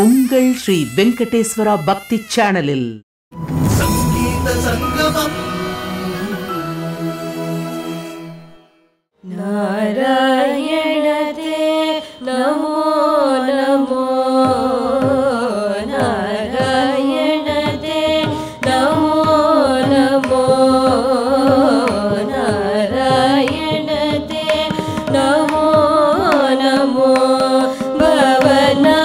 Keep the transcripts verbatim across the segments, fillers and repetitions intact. उंगल श्री वेंकटेश्वरा भक्ति चैनलिल संगीत संगमम नारायणते नमो नमो नारायणते नमो नमो नारायणते नमो नमो भवना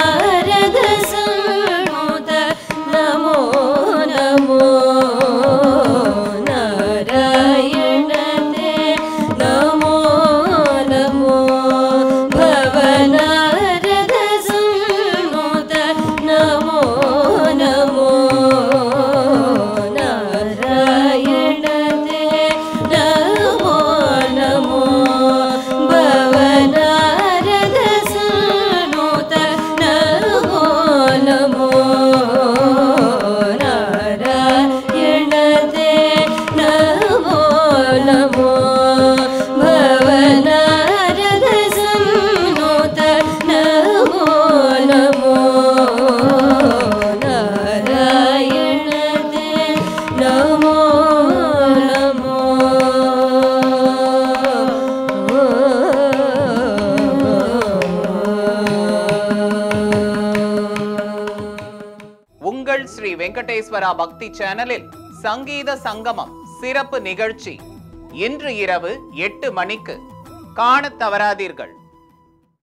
श्री वेंकटेश्वरा भक्ति चैनलिल संगीत संगमम सिरप निगर्ची इन्रु इरवु एट्टु मणिक्कु काण तवरादीर्गल।